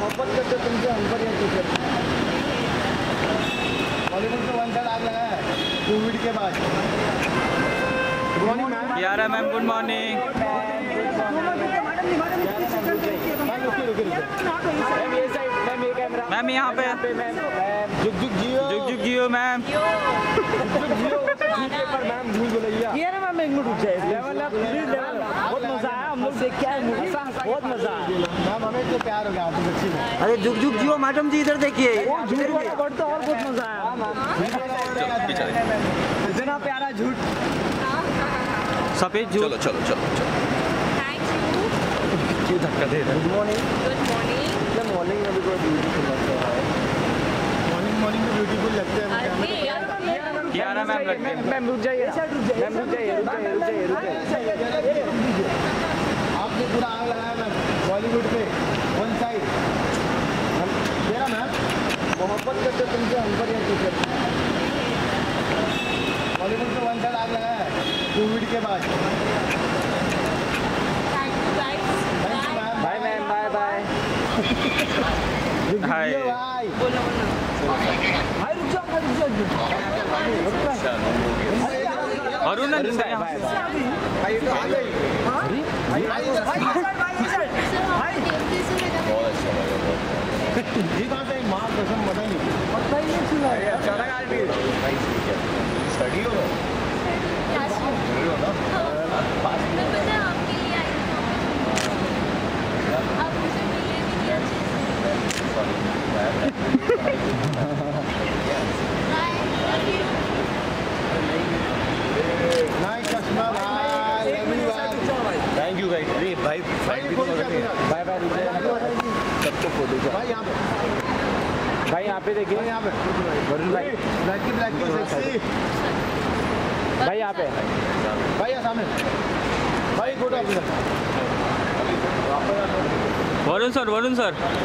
मोहब्बत करते तुमसे हम पर यह टीचर। बॉलीवुड में वन साइड आ गया है कोविड के बाद। Good morning ma'am. यारा मैम गुड मॉर्निंग। मैम यहाँ पे जुग जुग जियो मैम। मैम भूल भुलैया ये ना मैम एक मिनट रुक जाए। Level up please level up. बहुत मजा आया हम लोग देख के आए मूवी। बहुत मजा आया मैम हमें तो प्यार हो गया आपसे बच्ची में। अरे जुग जुग जियो मैडम जी इधर देखिए इधर भी और बहुत मजा आया। इतना प्यारा झूठ सफेद झूठ। चलो चलो चलो चलो थैंक यू। क्यों धक्का दे रहे। Good morning good morning. मतलब मॉर्निंग में भी कोई ब्यूटीफुल लगता है। मॉर्निंग मॉर्निंग में ब्यूटीफुल लगता है। यारा मैम लगते हैं। मैम रुक जाइए मैम रुक जाइए आपने पूरा आग लगाया मैम बॉलीवुड पे वन साइड। मेरा मैम मोहब्बत करते तुमसे हम पर यह टीचर। बॉलीवुड पे वन साइड आग लगाया है कोविड के बाद। Bye ma'am bye bye. Hi hi रुक जाओ अरुण ने दिखाया भाई तो आ गई। हां भाई बहुत अच्छा ये बात है। मां कसम मजा नहीं पता ही नहीं चला। अरे अचानक आ गई भाई। स्टडी हो क्लास हो ना पास में बता आपके लिए आई हूं। आप मुझे मिलने के लिए अच्छे से नाइस कस्मा भाई एवरीवन थैंक यू गाइस। अरे भाई फाइट भी करेंगे। बाय बाय सबको फोटो दो भाई। यहां पे भाई यहां पे देखिए यहां पे वरुण भाई ब्लैक की सेक्सी भाई यहां पे भाई यहां सामने भाई फोटो आप इधर वरुण सर